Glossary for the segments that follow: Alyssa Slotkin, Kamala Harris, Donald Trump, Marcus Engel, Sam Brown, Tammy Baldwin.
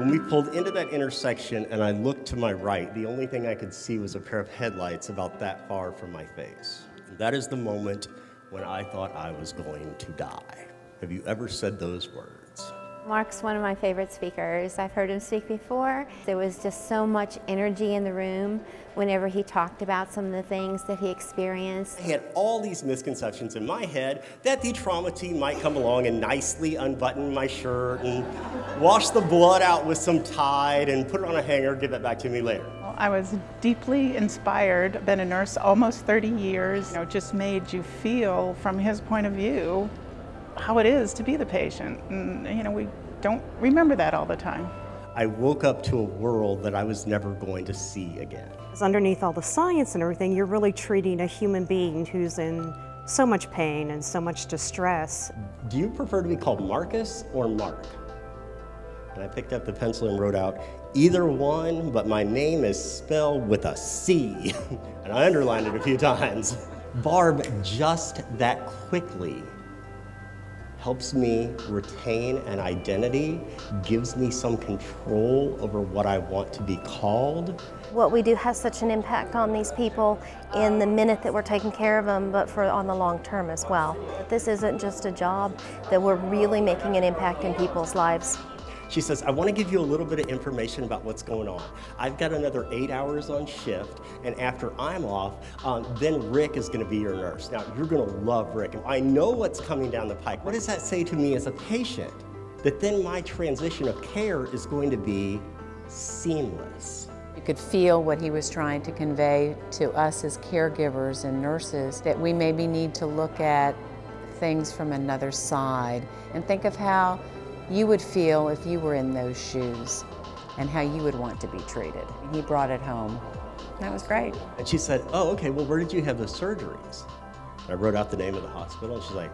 When we pulled into that intersection and I looked to my right, the only thing I could see was a pair of headlights about that far from my face. And that is the moment when I thought I was going to die. Have you ever said those words? Marc's one of my favorite speakers. I've heard him speak before. There was just so much energy in the room whenever he talked about some of the things that he experienced. I had all these misconceptions in my head that the trauma team might come along and nicely unbutton my shirt and wash the blood out with some Tide and put it on a hanger, give it back to me later. Well, I was deeply inspired. I've been a nurse almost 30 years. You know, just made you feel, from his point of view, how it is to be the patient. And, you know, we don't remember that all the time. I woke up to a world that I was never going to see again. Because underneath all the science and everything, you're really treating a human being who's in so much pain and so much distress. Do you prefer to be called Marcus or Mark? And I picked up the pencil and wrote out either one, but my name is spelled with a C. And I underlined it a few times. Barb, just that quickly, helps me retain an identity, gives me some control over what I want to be called. What we do has such an impact on these people in the minute that we're taking care of them, but on the long term as well. This isn't just a job, that we're really making an impact in people's lives. She says, I want to give you a little bit of information about what's going on. I've got another 8 hours on shift, and after I'm off, then Rick is going to be your nurse. Now, you're going to love Rick. I know what's coming down the pike. What does that say to me as a patient? That then my transition of care is going to be seamless. You could feel what he was trying to convey to us as caregivers and nurses, that we maybe need to look at things from another side and think of how you would feel if you were in those shoes and how you would want to be treated. He brought it home. That was great. And she said, oh, okay, well, where did you have the surgeries? And I wrote out the name of the hospital, and she's like,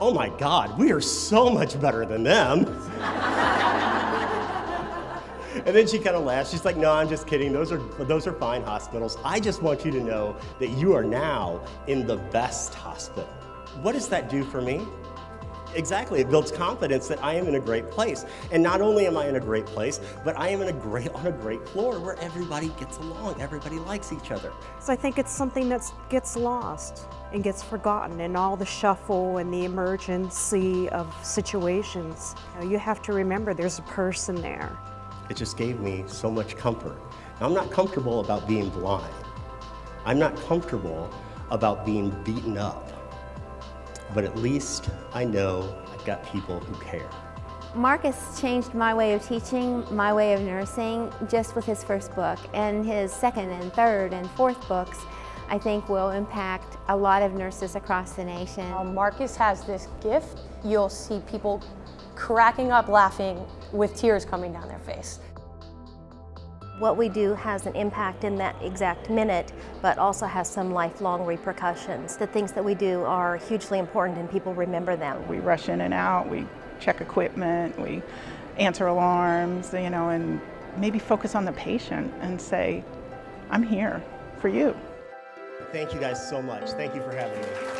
oh my God, we are so much better than them. And then she kind of laughed. She's like, no, I'm just kidding. Those are fine hospitals. I just want you to know that you are now in the best hospital. What does that do for me? Exactly, it builds confidence that I am in a great place. And not only am I in a great place, but I am in on a great floor where everybody gets along, everybody likes each other. So I think it's something that gets lost and gets forgotten in all the shuffle and the emergency of situations. You have to remember there's a person there. It just gave me so much comfort. Now, I'm not comfortable about being blind. I'm not comfortable about being beaten up. But at least I know I've got people who care. Marcus changed my way of teaching, my way of nursing, just with his first book. And his second and third and fourth books, I think, will impact a lot of nurses across the nation. Marcus has this gift. You'll see people cracking up laughing with tears coming down their face. What we do has an impact in that exact minute, but also has some lifelong repercussions. The things that we do are hugely important and people remember them. We rush in and out, we check equipment, we answer alarms, you know, and maybe focus on the patient and say, I'm here for you. Thank you guys so much. Thank you for having me.